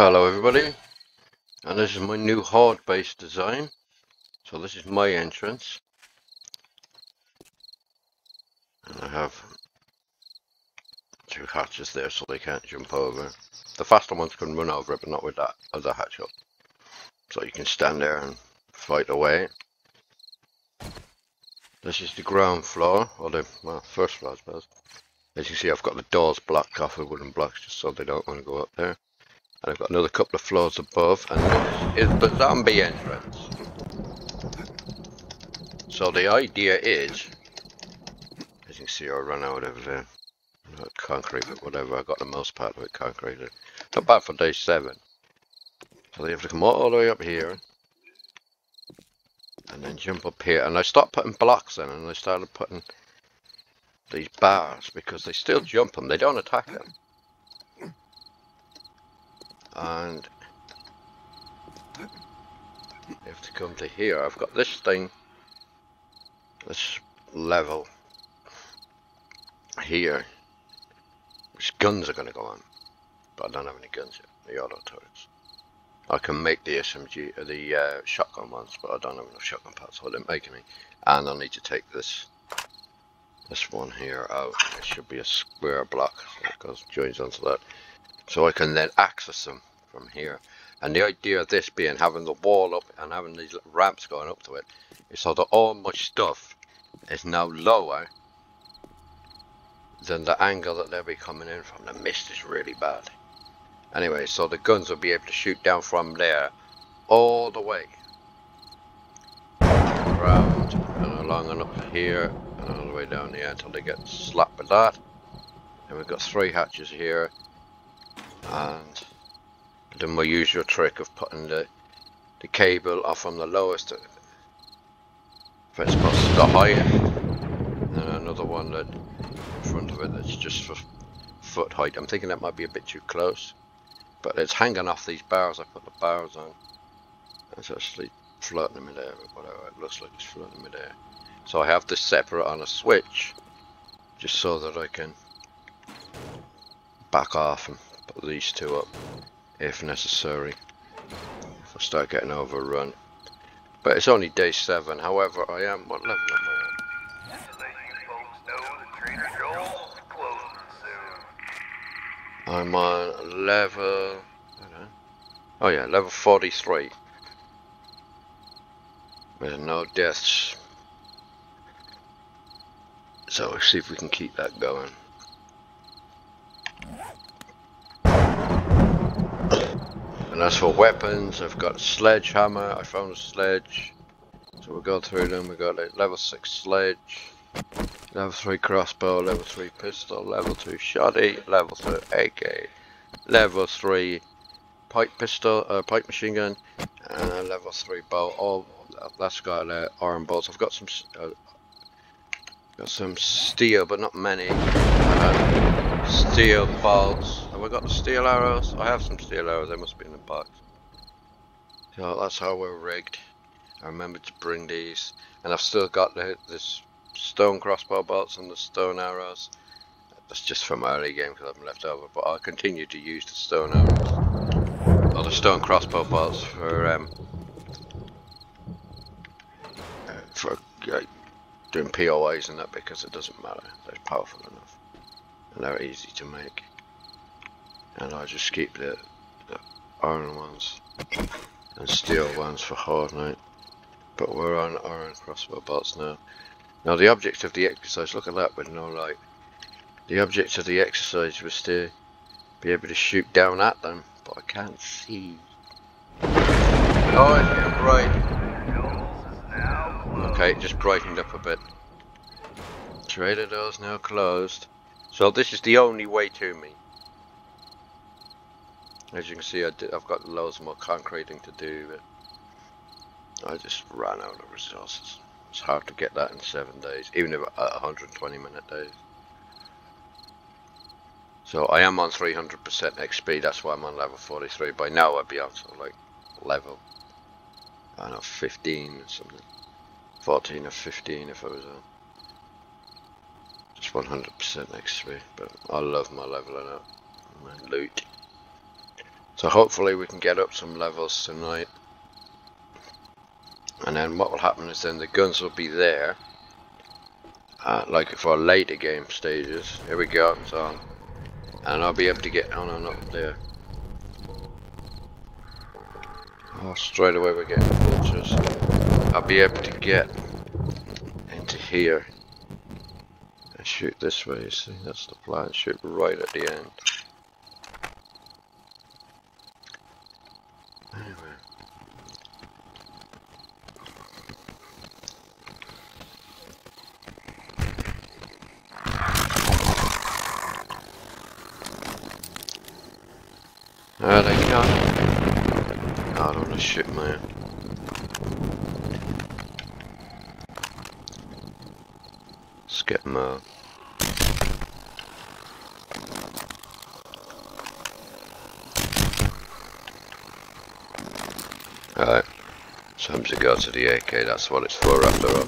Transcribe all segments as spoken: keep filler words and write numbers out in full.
Hello everybody, and this is my new hard base design. So this is my entrance, and I have two hatches there so they can't jump over. The faster ones can run over it, but not with that other hatch up, so you can stand there and fight away. This is the ground floor, or the well, first floor I suppose. As you see, I've got the doors blocked off with wooden blocks just so they don't want to go up there. And I've got another couple of floors above, and this is the zombie entrance. So the idea is, as you can see, I run out of uh, not concrete, but whatever, I got the most part of it concrete. Not bad for day seven. So they have to come all the way up here, and then jump up here. And I stopped putting blocks in, and I started putting these bars, because they still jump them, they don't attack them. And if to come to here, I've got this thing, this level here, which guns are going to go on, but I don't have any guns yet, the auto turrets. I can make the S M G, the uh, shotgun ones, but I don't have enough shotgun parts, so I didn't make any. And I need to take this, this one here out. It should be a square block, so it goes, joins onto that. So I can then access them from here. And the idea of this being having the wall up and having these little ramps going up to it is so that all my stuff is now lower than the angle that they'll be coming in from. The mist is really bad. Anyway, so the guns will be able to shoot down from there all the way around and along and up here and all the way down here until they get slapped with that. And we've got three hatches here. And then my usual trick of putting the, the cable off from the lowest to first past the highest, and then another one that in front of it that's just for foot height. I'm thinking that might be a bit too close, but it's hanging off these bars. I put the bars on. It's actually floating in mid air, or whatever it looks like it's floating in mid air. So I have this separate on a switch, just so that I can back off and put these two up if necessary, if I start getting overrun. But it's only day seven. However, I am, what level am I on? To let you folks know that Trader Joel's is closing soon. I'm on level, I don't know. Oh yeah, level forty-three. There's no deaths. So let's see if we can keep that going. And as for weapons, I've got sledgehammer. I found a sledge, so we'll go through them. We've got a level six sledge, level three crossbow, level three pistol, level two shotty, level two A K, level three pipe pistol, uh, pipe machine gun, and a level three bow. Oh, that's got uh, iron bolts. I've got some, uh, got some steel, but not many. Uh, steel bolts. Have I got the steel arrows? I have some steel arrows, they must be in the box. So that's how we're rigged. I remember to bring these. And I've still got the this stone crossbow bolts and the stone arrows. That's just from my early game because I've been left over. But I'll continue to use the stone arrows. Or the stone crossbow bolts for, um, for uh, doing P O As and that, because it doesn't matter. They're powerful enough. And they're easy to make. And I just keep the, the iron ones and steel ones for hard night. But we're on iron crossbow bolts now. Now the object of the exercise, look at that with no light. The object of the exercise was to be able to shoot down at them, but I can't see. Oh, it's bright. Okay, it just brightened up a bit. Trader Joe's now closed. So this is the only way to me. As you can see, I did, I've got loads more concreting to do, but I just ran out of resources. It's hard to get that in seven days, even if at one hundred twenty minute days. So I am on three hundred percent X P, that's why I'm on level forty-three. By now I'd be on sort of like level, I don't know, fifteen or something. fourteen or fifteen if I was on. Just one hundred percent X P, but I love my leveling up, my loot. So hopefully we can get up some levels tonight, and then what will happen is then the guns will be there, uh, like for later game stages. Here we go, it's on, and I'll be able to get on and up there. Oh, straight away we're getting vultures. I'll be able to get into here and shoot this way, you see, that's the plan, shoot right at the end. Anyway. Oh, they can't. I don't want to shoot, man. Let's get them out. Alright, time to go to the A K, that's what it's for after all.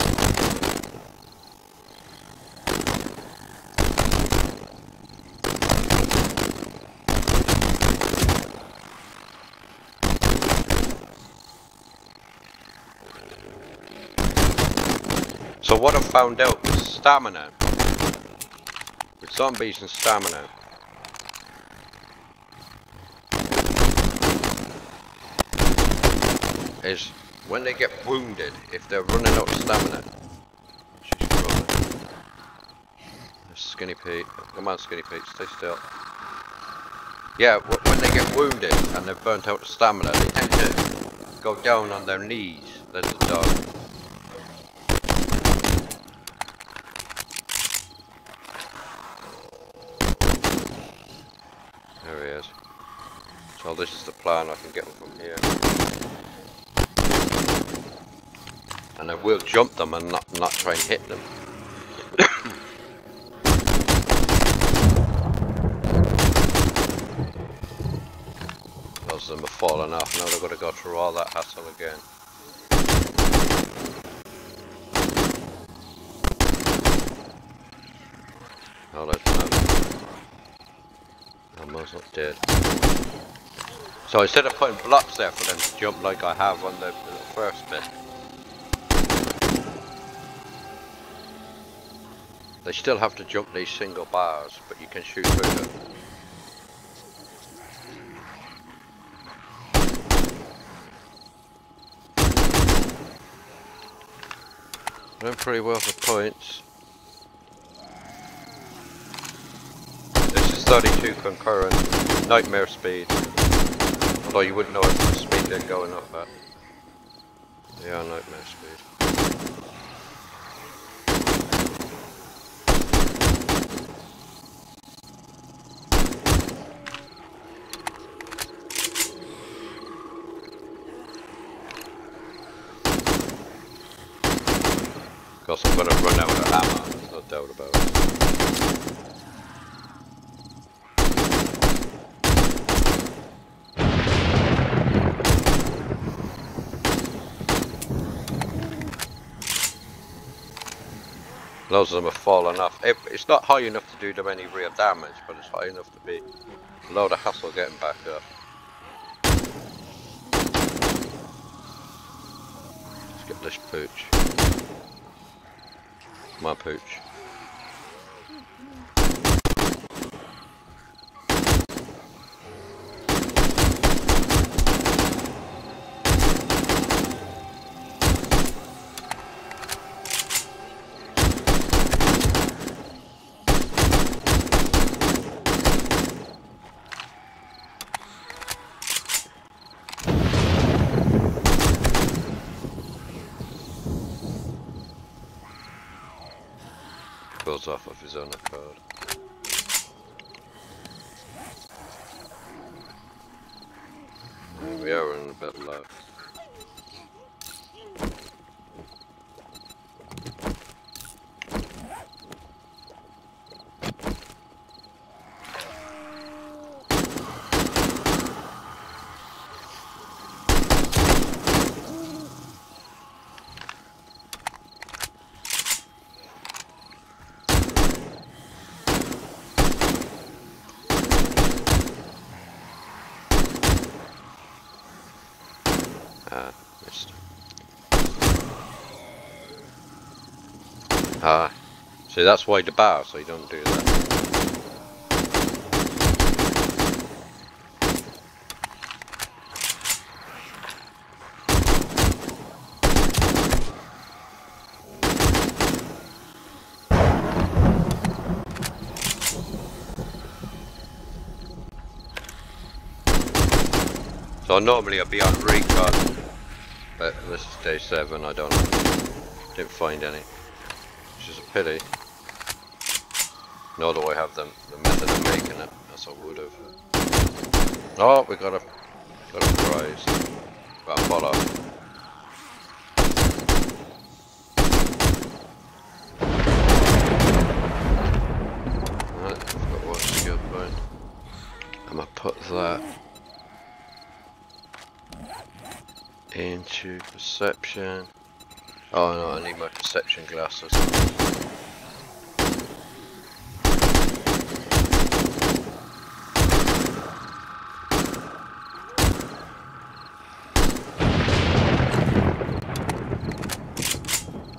So what I've found out is stamina. With zombies and stamina. Is when they get wounded, if they're running out of stamina. Skinny Pete, come on Skinny Pete, stay still. Yeah, when they get wounded and they've burnt out of stamina, they tend to go down on their knees. There's the dog. There he is. So this is the plan, I can get them from here. And I will jump them and not, not try and hit them. Those of them are falling off, now they've got to go through all that hassle again. Oh, there's none. I'm almost not dead. So instead of putting blocks there for them to jump like I have on the, the first bit, they still have to jump these single bars, but you can shoot through them. Doing pretty well for points. This is thirty-two concurrent, nightmare speed. Although you wouldn't know if the speed they're going up at. They are nightmare speed. Because I'm going to run out of ammo, there's no doubt about it. Loads of them have fallen off. It, it's not high enough to do them any real damage, but it's high enough to be a load of hassle getting back up. Let's get this pooch. My pooch. Off of his own accord. There we are, in a bit low. Ah, uh, see, that's why the bar, so you don't do that. So normally I'd be on recon, but this is day seven, I don't know. Didn't find any, which is a pity. Nor do I have the, the method of making it, as I would have. Oh, we got a, got a prize. Got a follow. Right, I've got one skill point. I'm gonna put that into perception. Oh no, I need my perception glasses.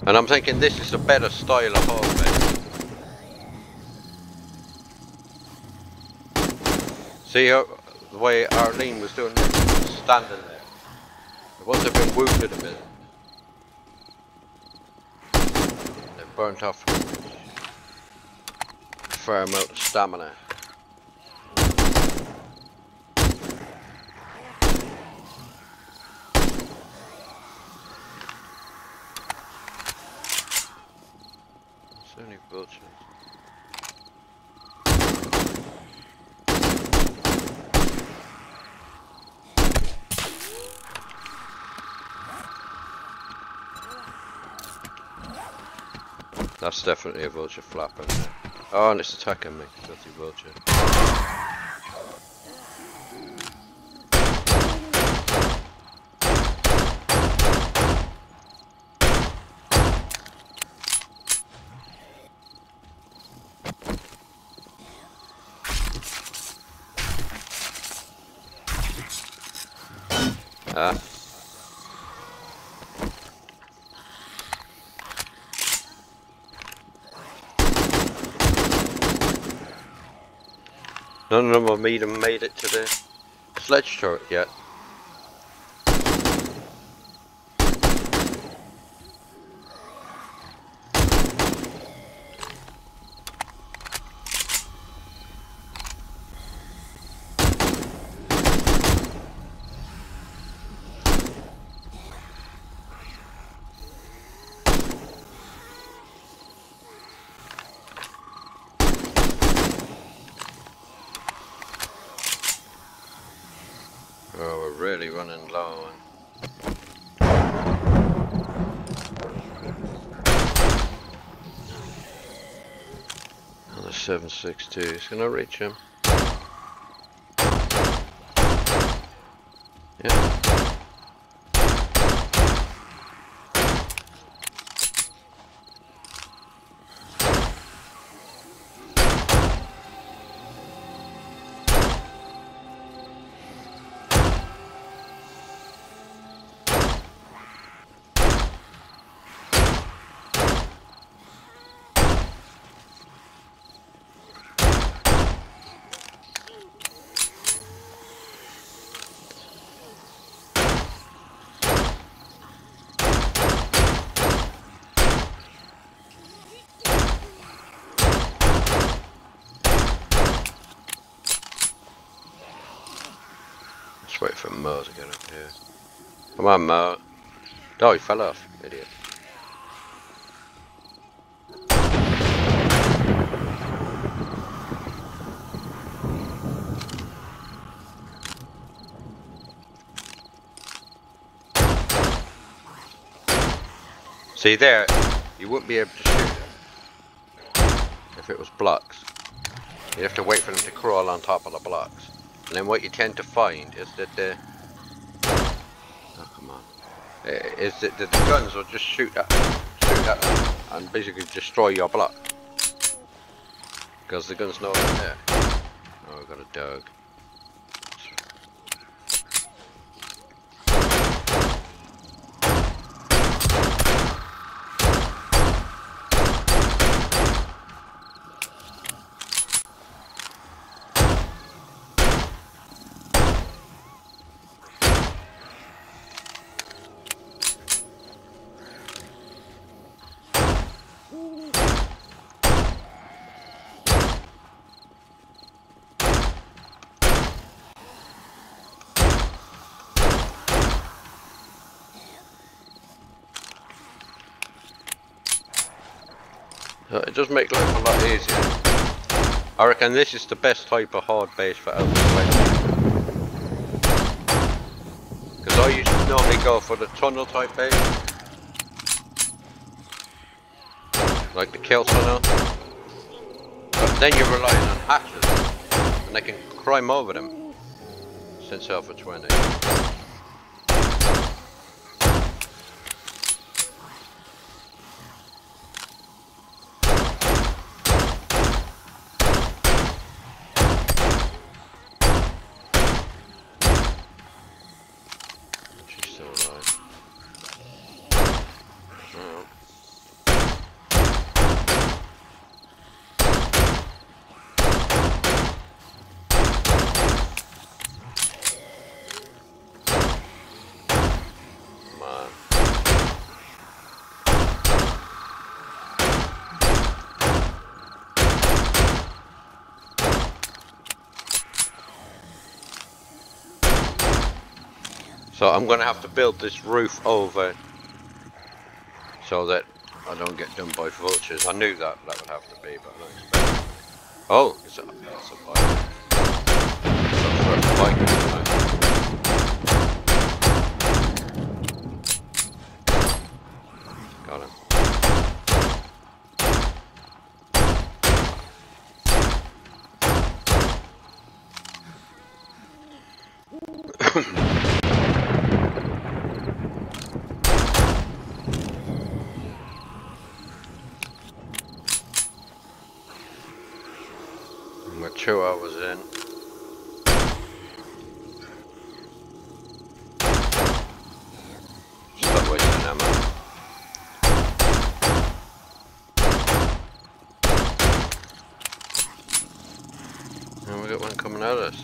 And I'm thinking this is a better style of harvest. See how, the way Arlene was doing it, standing there. It must have been wounded a bit. They burnt off a fair amount of stamina. So many vultures. That's definitely a vulture flapping. Oh, and it's attacking me, filthy vulture. Ah. None of them have made, made it to the sledge turret yet. Oh, we're really running low. Another seven six two, it's gonna reach him. Yeah. Wait for Mo to get up here. Come on, Mo. Oh, he fell off, idiot. See there, you wouldn't be able to shoot them if it was blocks. You'd have to wait for them to crawl on top of the blocks. And then what you tend to find is that the oh, come on, is that the guns will just shoot at, shoot at them and basically destroy your block because the gun's not in there. Oh, we've got a dog. So it does make life a lot easier. I reckon this is the best type of hard base for Alpha twenty. Because I used to normally go for the tunnel type base. Like the kill tunnel. But then you're relying on hatches. And they can climb over them. Since Alpha twenty. So I'm going to have to build this roof over so that I don't get done by vultures. I knew that that would have to be, but I don't expect it. Oh, it's a, it's a bike. It's a bike anyway. Got him. Two hours in. Stop wasting ammo. And we got one coming at us.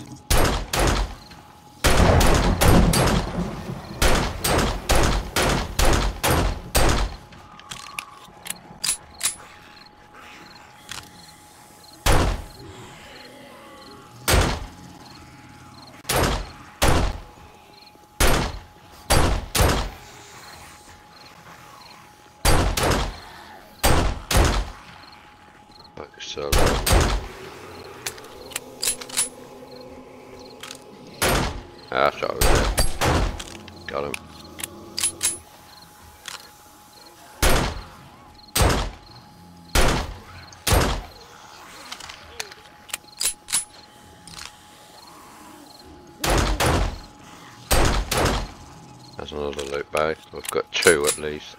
So ah, shot over there. Got him. That's another loot bag. We've got two at least.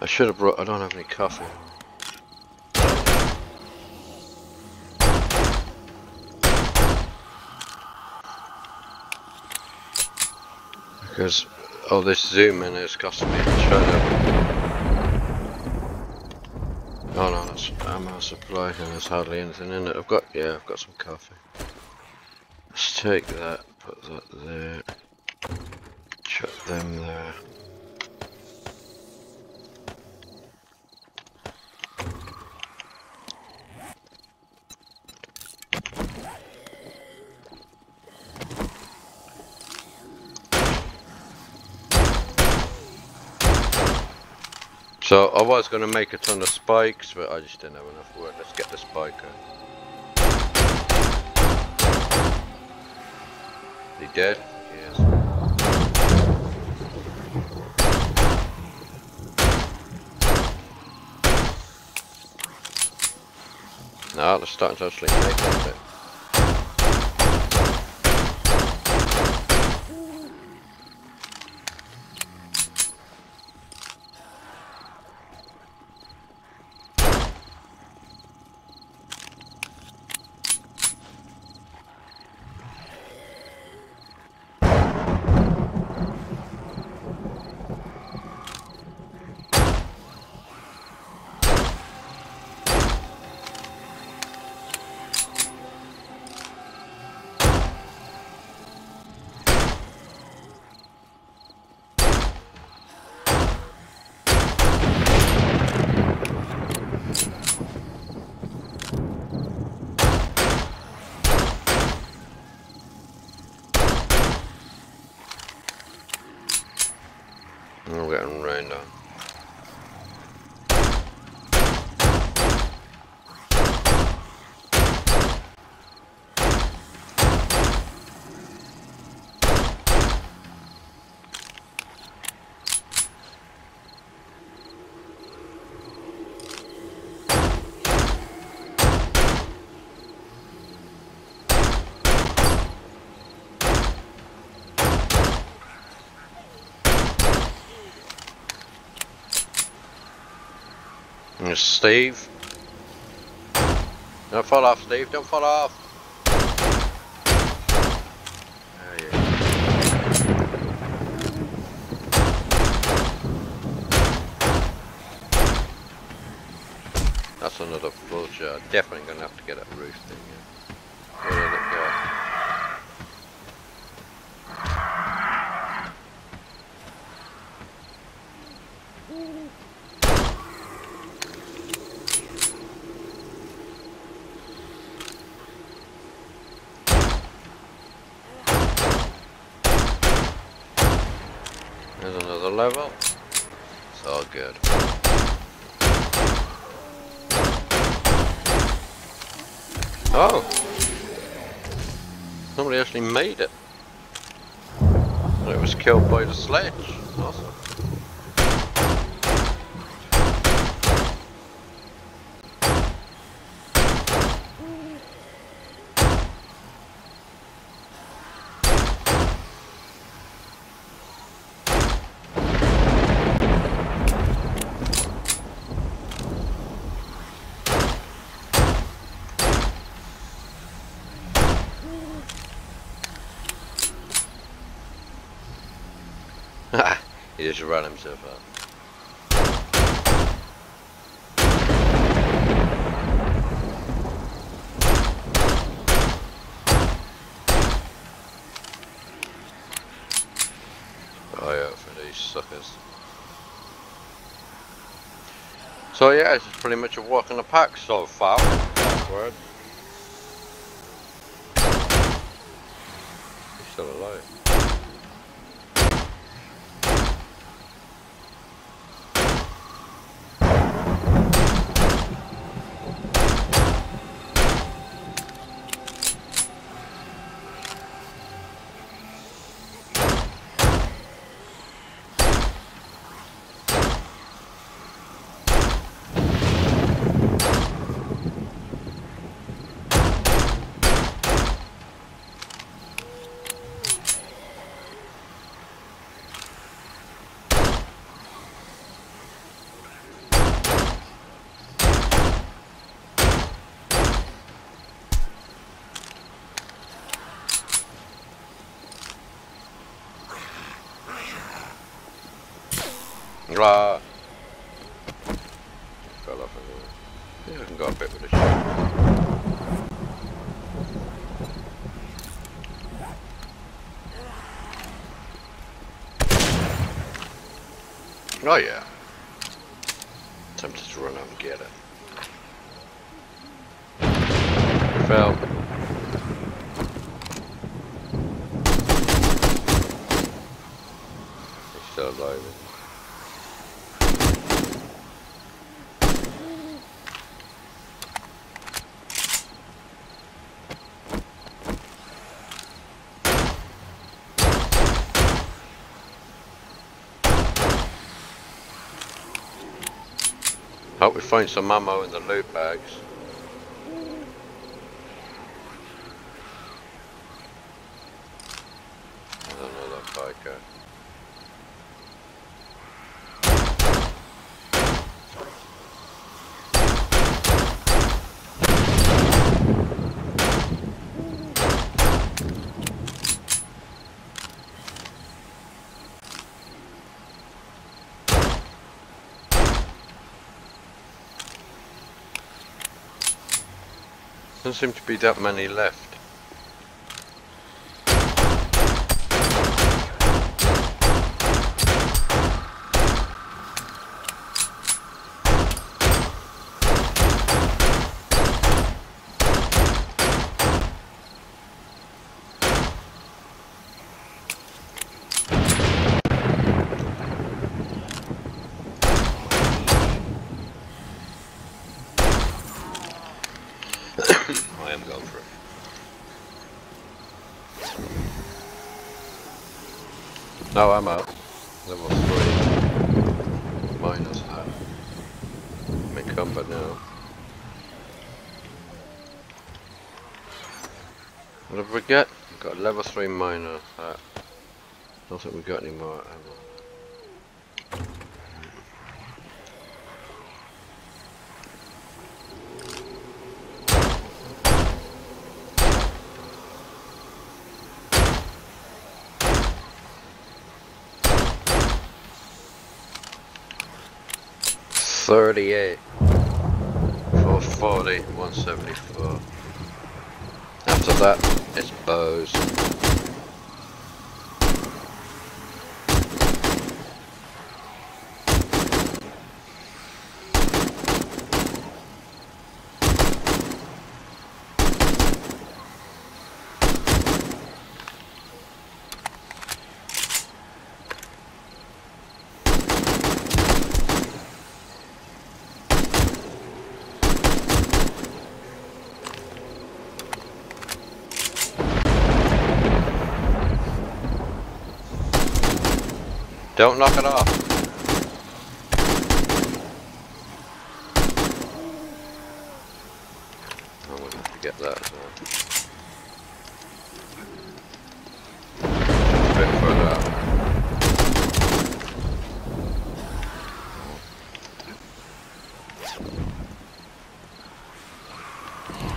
I should have brought, I don't have any coffee. Because, oh, this zoom in is costing me a shadow. Oh no, that's ammo supply and there's hardly anything in it. I've got, yeah, I've got some coffee. Let's take that, put that there. Chuck them there. So I was going to make a ton of spikes, but I just didn't have enough wood. Let's get the spiker. He dead? Yes. No, they're starting to actually make that bit. We're getting rained on. Steve, don't fall off, Steve, don't fall off. That's another floor jar. Definitely gonna have to get that roof thing in. Where did it go? Level. It's all good. Oh! Somebody actually made it. And it was killed by the sledge. Awesome. He just ran himself up. Oh yeah, for these suckers. So yeah, it's pretty much a walk in the park so far. Word. He's still alive. Blah. Fell off a little. Yeah, I can go a bit with the shit. Oh yeah. Time to just run up and get it. Fell. He's still alive. Hope we find some ammo in the loot bags. Another biker. Doesn't seem to be that many left. I am going for it. No, I'm out. Level three. Minus that. I'm encumbered now. What did we get? We've got level three minus that. I don't think we've got any more ammo. thirty-eight, four forty, one seventy-four. After that, it's bows. Don't knock it off. I wouldn't have to get that as well. A bit further out.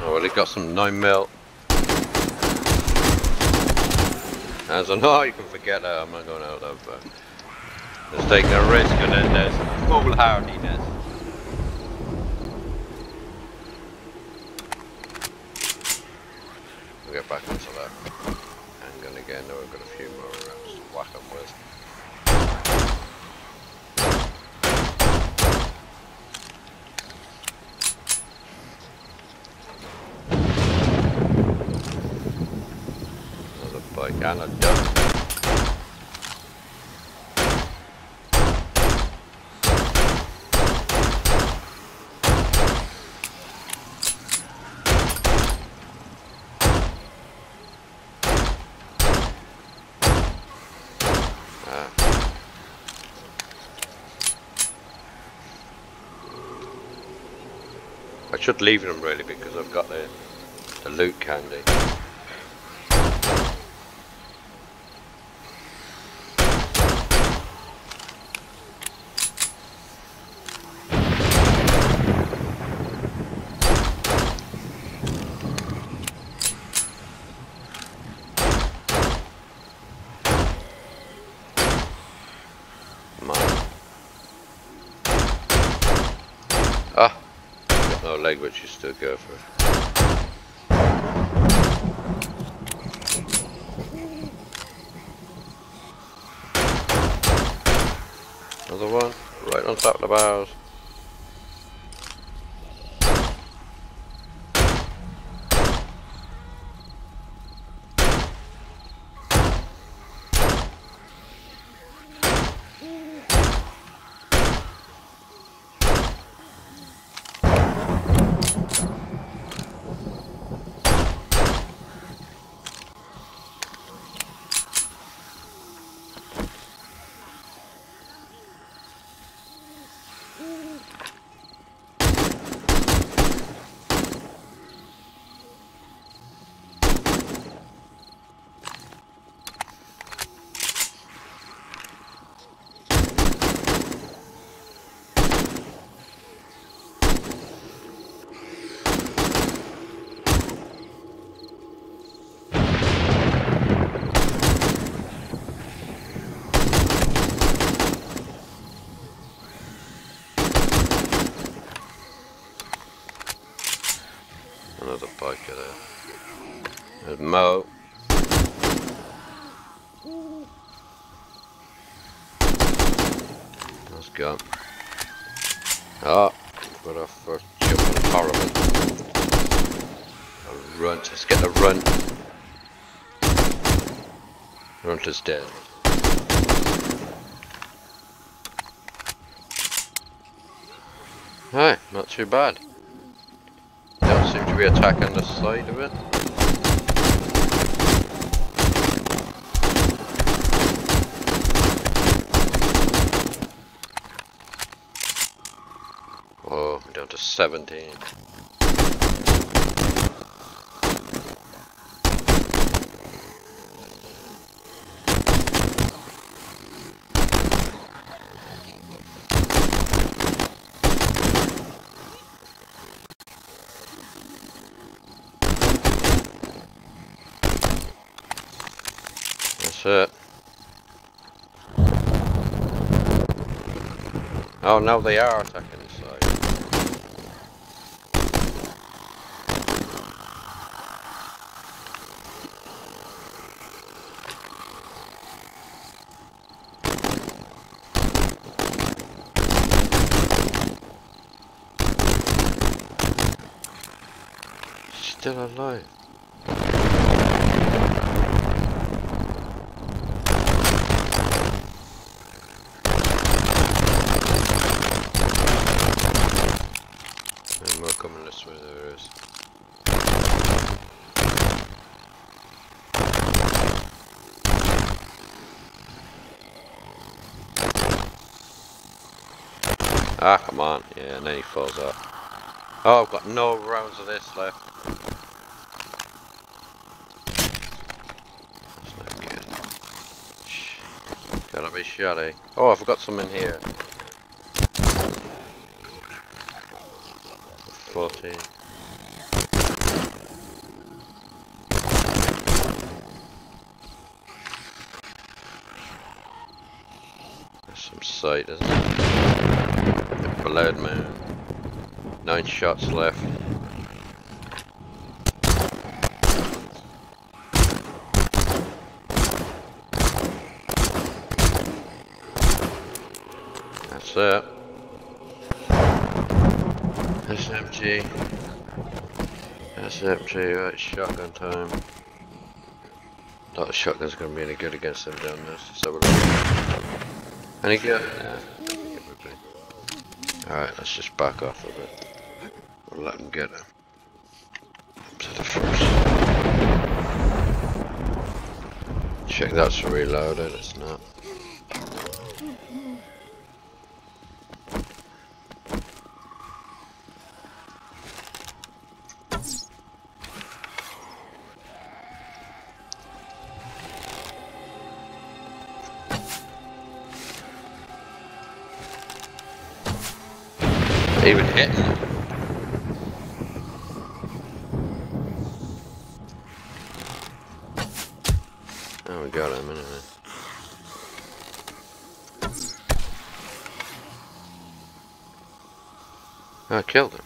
Oh, well, he got some nine mil. As I know, you can forget that. I'm not going out of that. Just taking a risk and then there's foolhardiness. We'll get back onto that. And then again, now we've got a few more rounds to whack them with. Another bike and a duck. I should leave them really because I've got the, the loot candy. Leg, but you still go for it. Another one, right on top of the bows. Mm-hmm. look at it. There's Mo. Let's go. Oh, got our first jump on Parliament. A runt. Let's get the runt. Runt is dead. Alright, not too bad. Don't seem to be attacking the side of it. Oh, we're down to seventeen. It. Oh, now they are attacking the side. Still alive. Ah, come on. Yeah, and then he falls off. Oh, I've got no rounds of this left. That's not good. Shh. Gotta be shoddy. Oh, I forgot some in here. fourteen. There's some sight, isn't there? Loud man. Nine shots left. That's it. That's empty. That's empty. Right, shotgun time. That shotgun's gonna be any good against them down there. So any good? Nah. Alright, let's just back off a bit. We'll let them get him. Up to the first. Check that's reloaded, it's not. Even hitting them. Oh, we got him anyway. Oh, I killed him.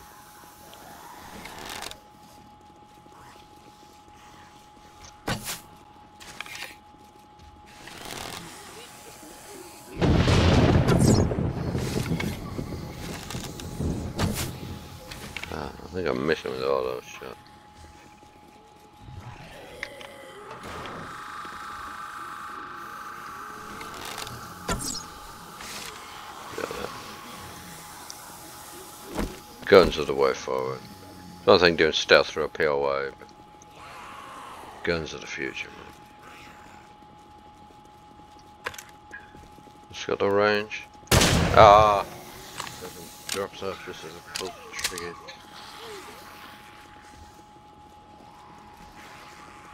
I think I'm missing with all those shots. Got that. Guns are the way forward. Don't think doing stealth through a P O I, but guns are the future, man. It's got the range. Ah! Doesn't drops off just as a pull trigger.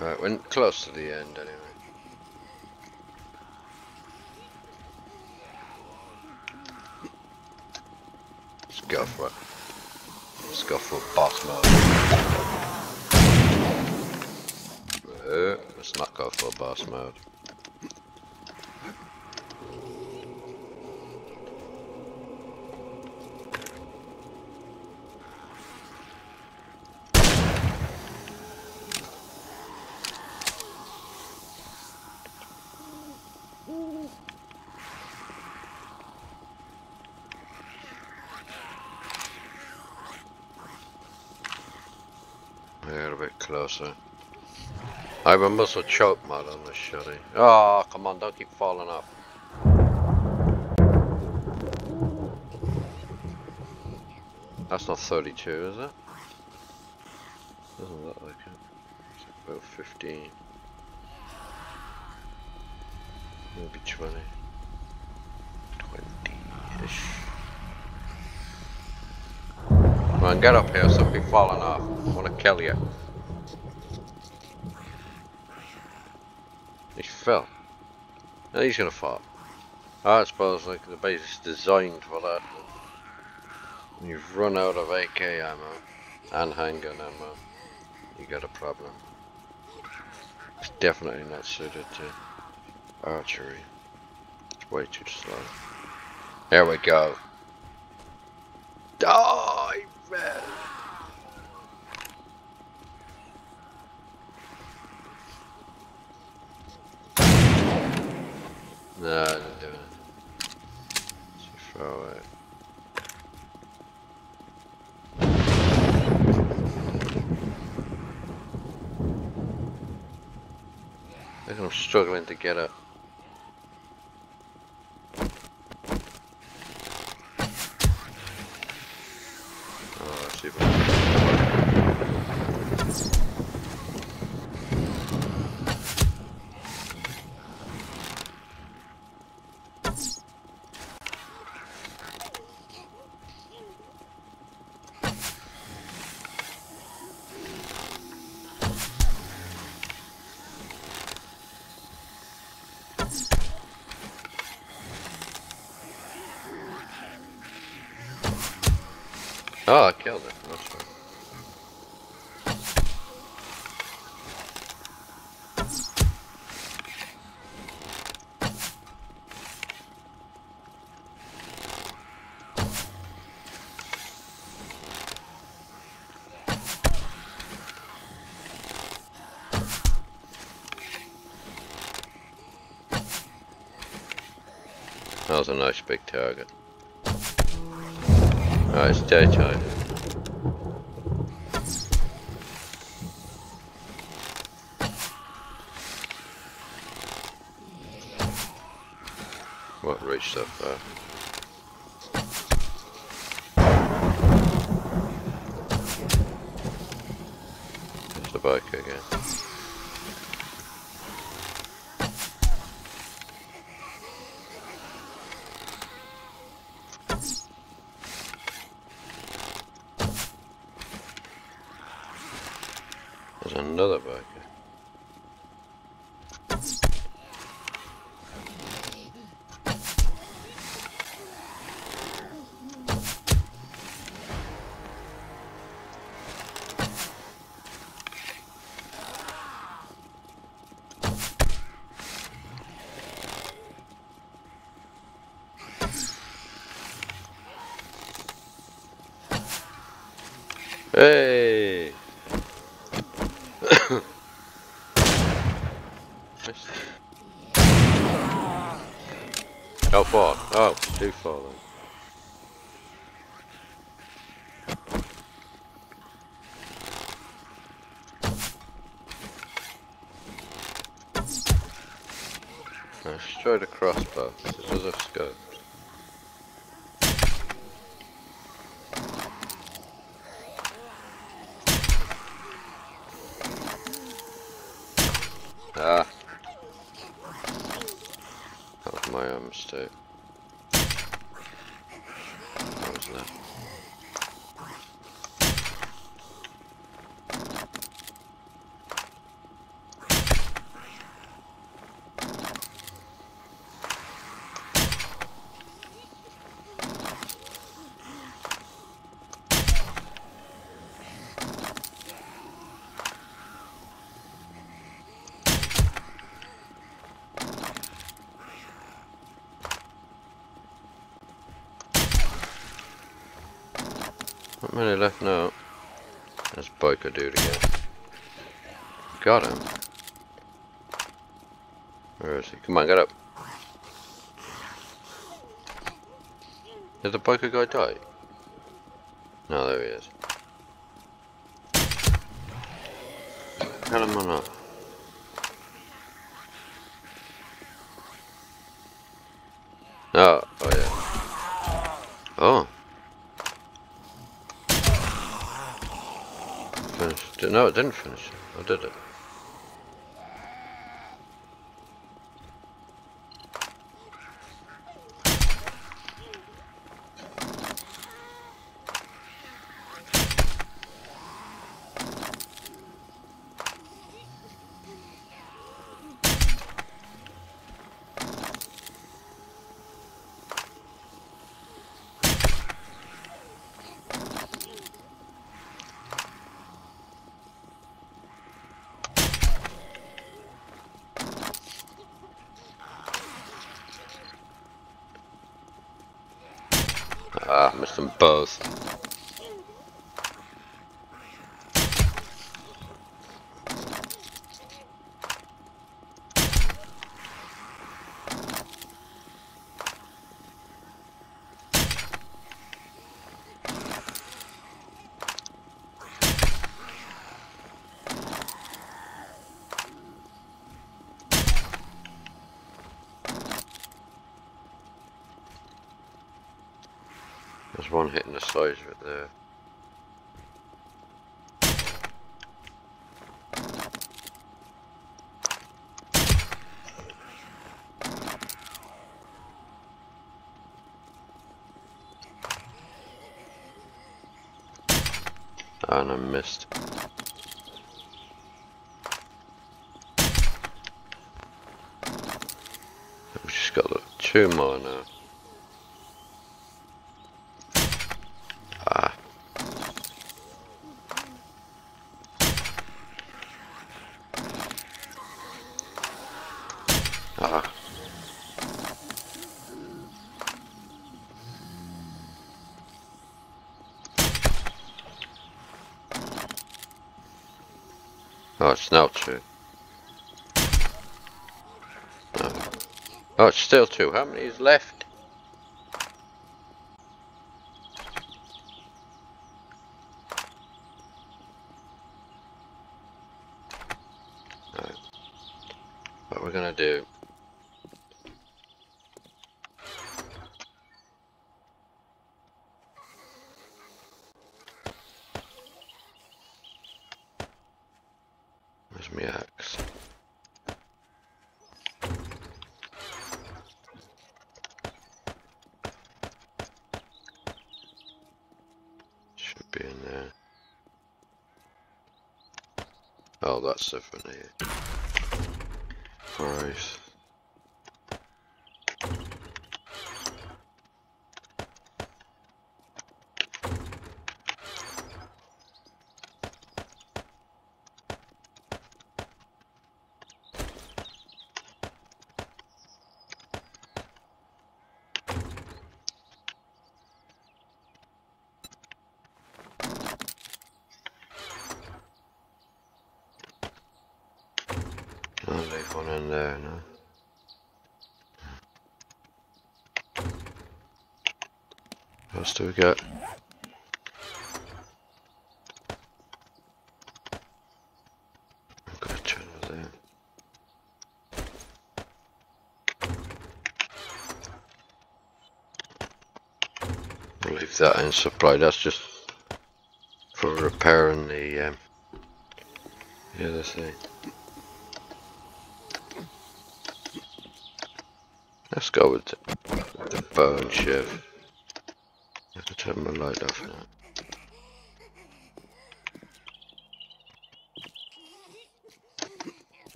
Right, we're close to the end anyway. Let's go for it. Let's go for boss mode. Uh, let's not go for boss mode. closer. I have a muscle choke mud on this shitty. Oh, come on, don't keep falling off. That's not thirty-two, is it? Doesn't look like it. It's about fifteen. Maybe twenty. twenty-ish. Come on, get up here, something falling off. I want to kill you. He fell. Now he's gonna fall. I suppose like the base is designed for that. You've run out of A K ammo and handgun ammo. You got a problem. It's definitely not suited to archery. It's way too slow. There we go. Die, man. No, I didn't do it. It's too far away. I'm struggling to get up. Oh, let's see if I Oh, I killed it. That's right. That was a nice big target. Oh, it's daytime. What reached that far? There's the bike again. Another biker. Hey. How far? Oh, too far then. Now straight across path, this is as I've scoped. Ah. That was my own mistake. What was that? Not many left now. That's biker dude again. Got him. Where is he? Come on, get up. Did the biker guy die? No, there he is. Kalamana. Oh, oh yeah. Oh. Finished it. No, it didn't finish it. I did it. Ah, missed them both. There's one hitting the sides right there. And I missed. We've just got like, two more now. Ah. Oh, it's now two. Oh. Oh, it's still two. How many is left? Right. What we're gonna do? Where's my axe? Should be in there. Oh, that's definitely it. Right. I'll leave one in there now. What else do we got? I've got a channel there. I'll leave that in supply. That's just for repairing the, um, the other thing. Let's go with the bone shift. I have to turn my light off now.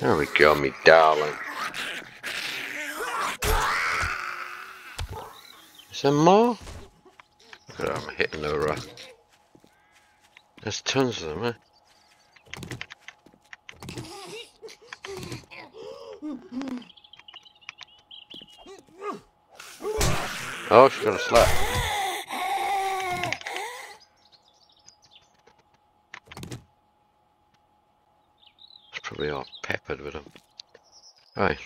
There we go, me darling. Is there more? Look at that, I'm hitting the rock. There's tons of them, eh? Oh, she's gonna slap. It's probably all peppered with them. Right.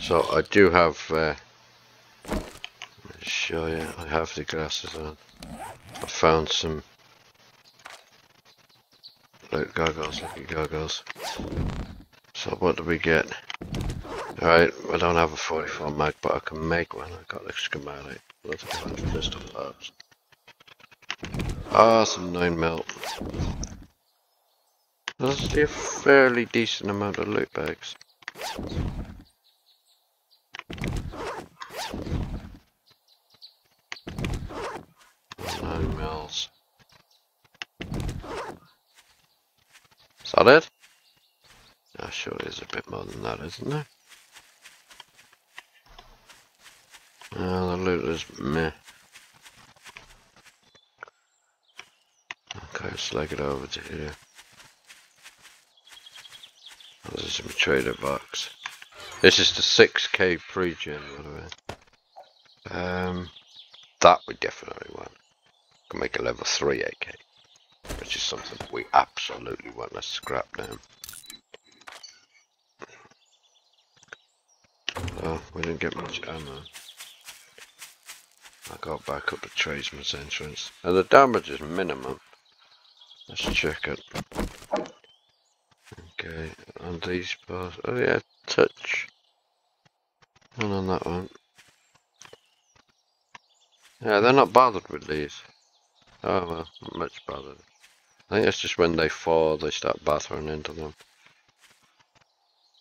So I do have. Uh, show you. I have the glasses on. I found some like goggles, lucky goggles. So what do we get? Alright, I don't have a forty-four mag, but I can make one. I got the schematic. Lots of fun for pistol parts. Ah, some nine mil. That's a fairly decent amount of loot bags. nine mils. Is that it? Oh, sure, there's a bit more than that, isn't there? Oh, the loot is meh. Okay, slag it over to here. Oh, this is my trader box. This is the six K pre-gen, whatever. Um, that we definitely want. Can make a level three A K, which is something we absolutely want to scrap down. Oh, we didn't get much ammo. I got back up the tradesman's entrance, and the damage is minimum. Let's check it. Okay, on these bars. Oh yeah, touch. And on that one. Yeah, they're not bothered with these. Oh well, not much bothered. I think it's just when they fall, they start battering into them.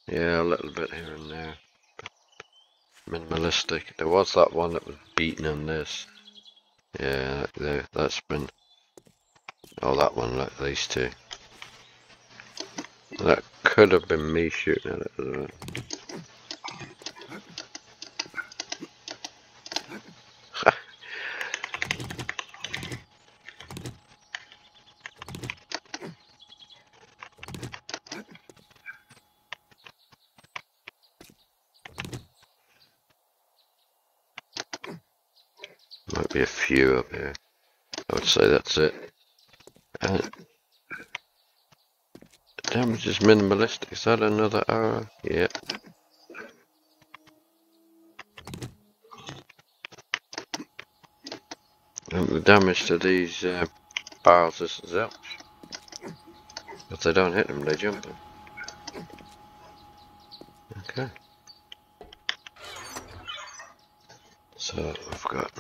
Yeah, a little bit here and there. Minimalistic. There was that one that was beaten on this. Yeah, there, that's been. Oh, that one, like these two. That could have been me shooting at it as well. Might be a few up here. I would say that's it. Uh, damage is minimalistic. Is that another arrow? Yeah. And the damage to these uh, barrels is zilch. If they don't hit them, they jump them. Okay. So we've got,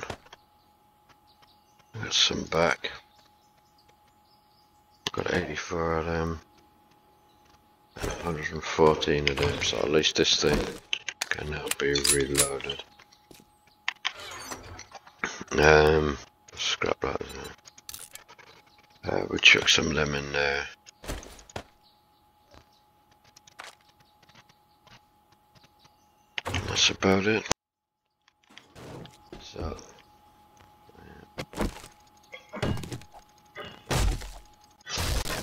we've got some back. Got eighty-four of them, and one hundred fourteen of them, so at least this thing can now be reloaded. Um, scrap that in there. Uh, we chuck some of them in there. And that's about it. So.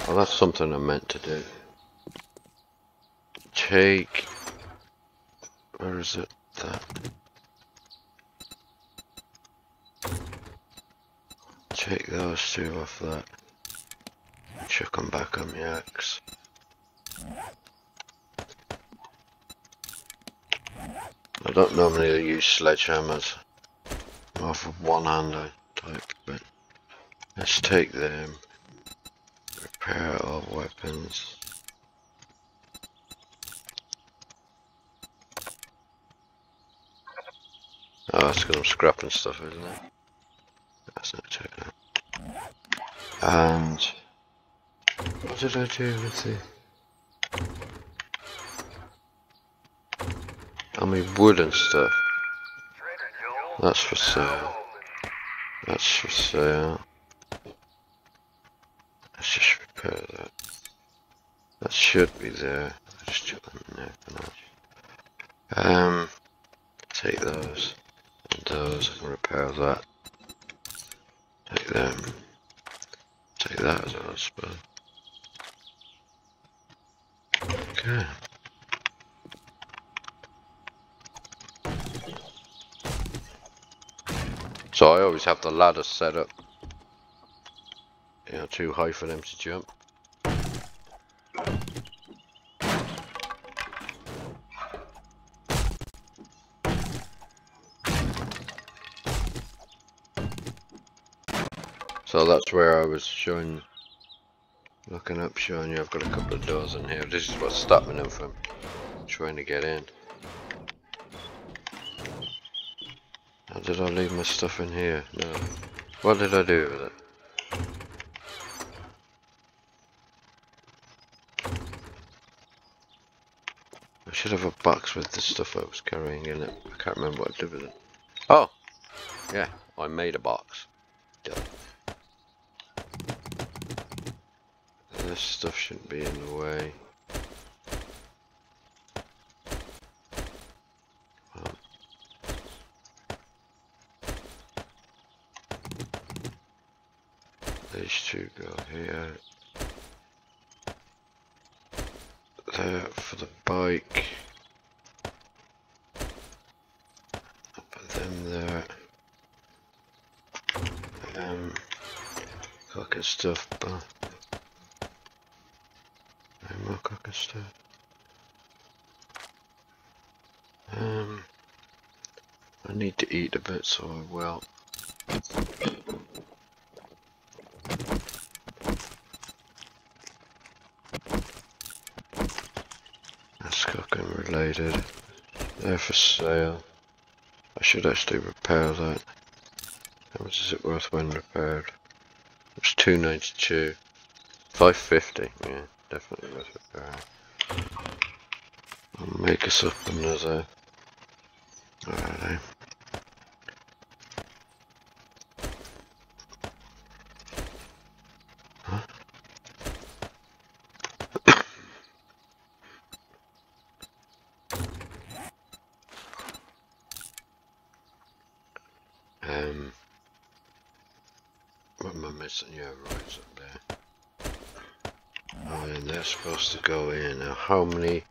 Well, that's something I meant to do. Take... Where is it? That. Take those two off that. Chuck them back on the axe. I don't normally use sledgehammers. I'm off of one-hander type, but... Let's take them. Repair all weapons. Oh, that's because I'm scrapping stuff, isn't it? That's not checking out. And what did I do with the? I mean, wood and stuff. That's for sale. That's for sale. Let's just repair that. That should be there. I'll just chuck them in there for now. Um, take those and those and repair that. Take them. Take that as well, I suppose. Okay. So I always have the ladder set up. You know, too high for them to jump. So that's where I was showing, looking up, showing you I've got a couple of doors in here. This is what's stopping them from trying to get in. How did I leave my stuff in here? No. What did I do with it? I should have a box with the stuff I was carrying in it. I can't remember what I did with it. Oh! Yeah, I made a box. Duh. This stuff shouldn't be in the way. These two go here. There for the bike. Put them there. Um, cooking stuff, but no more cooking stuff. Um, I need to eat a bit, so I will. They're for sale. I should actually repair that. How much is it worth when repaired? It's two ninety-two. five fifty. Yeah, definitely worth repairing. I'll make us up another. Alright. Supposed to go in now. How many?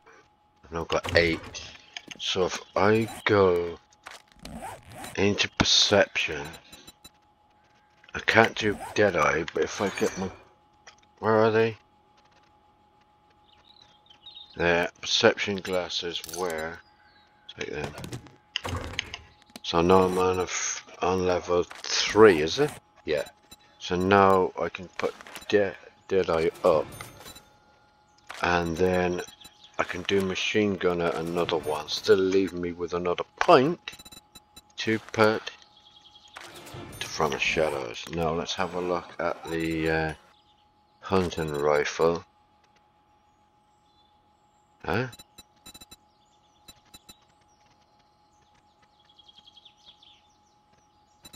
And I've got eight. So if I go into perception, I can't do Deadeye, but if I get my, where are they? There, perception glasses. Where? Take them. So now I'm on, a f on level three, is it? Yeah. So now I can put de Deadeye up. And then I can do machine gunner another one, still leaving me with another point to put from the shadows. Now let's have a look at the uh, hunting rifle. Huh?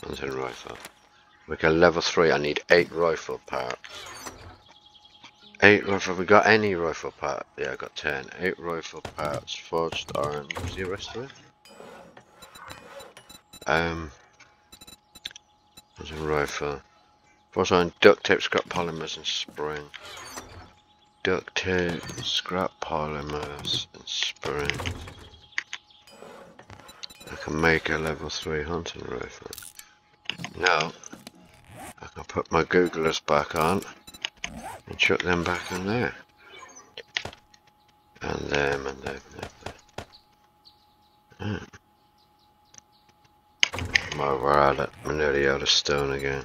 Hunting rifle. We can level three. I need eight rifle parts. Eight rifle, have we got any rifle part? Yeah, I got ten. Eight rifle parts, forged iron, what's the rest of it? Um, there's a rifle. Forged iron, duct tape, scrap polymers and spring. Duct tape, scrap polymers and spring. I can make a level three hunting rifle. Now, I can put my Googlers back on. And chuck them back in there. And them, and them, and them. Hmm. Well, we're at it. We're nearly out of stone again.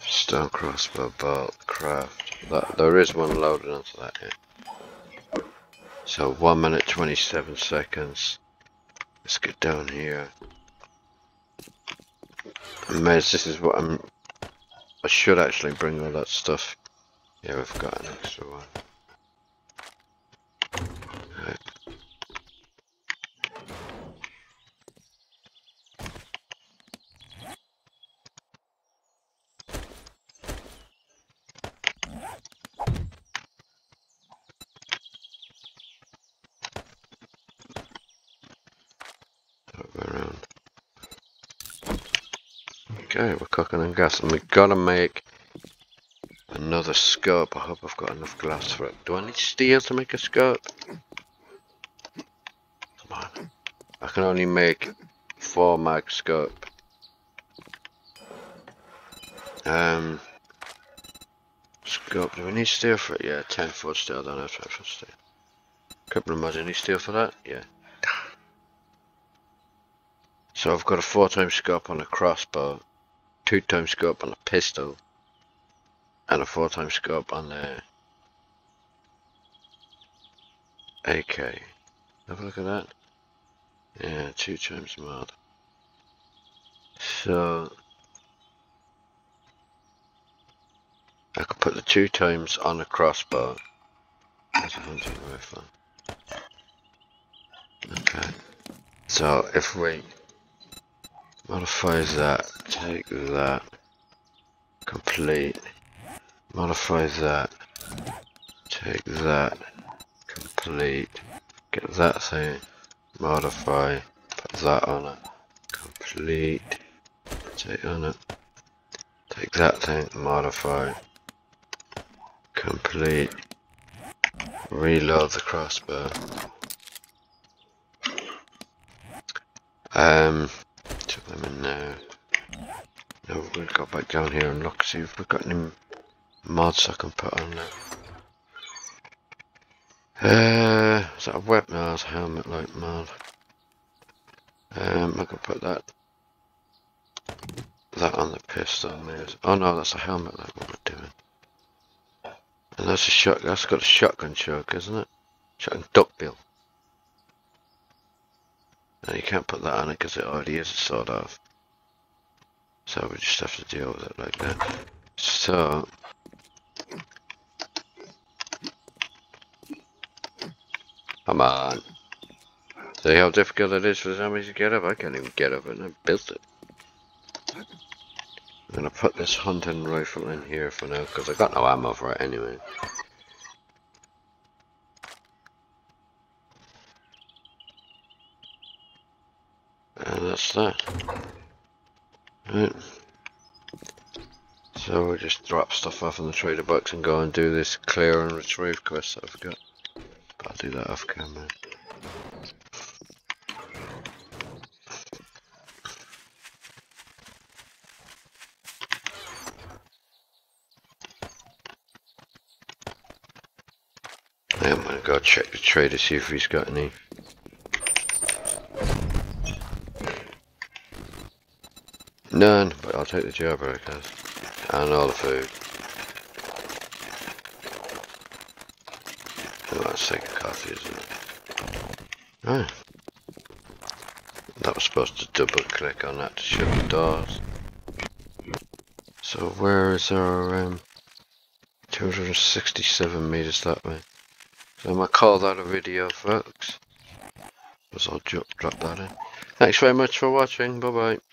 Stone crossbow, bolt, craft. That, there is one loaded onto that here. So, one minute twenty-seven seconds. Let's get down here. Amazed, this is what I'm... I should actually bring all that stuff. Yeah, we've got an extra one. Right. Okay, we're cooking and gassing. We've got to make another scope. I hope I've got enough glass for it. Do I need steel to make a scope? Come on. I can only make four mag scope. Um, scope, do we need steel for it? Yeah, ten foot steel, I don't have ten foot steel. Couple of mods, any steel for that? Yeah. So I've got a four times scope on a crossbow. two times scope on a pistol and a four times scope on the A K. Have a look at that. Yeah, two times mod. So I could put the two times on a crossbow. That's a hunting rifle. Okay. So if we modify that, take that, complete, modify that, take that, complete, get that thing, modify, put that on it, complete, take on it, take that thing, modify, complete, reload the crossbow. Um, took them in now. Now we're gonna go back down here and look, see if we've got any mods I can put on there. Uh, is that a web? No, it's a helmet like mod. Um, I can put that that on the pistol. Oh no, that's a helmet like what we're doing. And that's a shot. That's got a shotgun choke, isn't it? Shotgun duckbill. And you can't put that on it because it already is a sort of. So we just have to deal with it like that. So come on. See how difficult it is for zombies to get up? I can't even get up and I built it. I'm gonna put this hunting rifle in here for now because I got no ammo for it anyway. And that's that. Right. So we'll just drop stuff off in the trader box and go and do this clear and retrieve quest that I forgot. But I'll do that off camera. I'm gonna go check the trader, see if he's got any. None, but I'll take the jailbreak, I guess. And all the food. Oh, that's second coffee, isn't it? Ah. That was supposed to double click on that to shut the doors. So where is our um, two hundred sixty-seven meters that way? So I might call that a video, folks. Because I'll drop that in. Thanks very much for watching. Bye bye.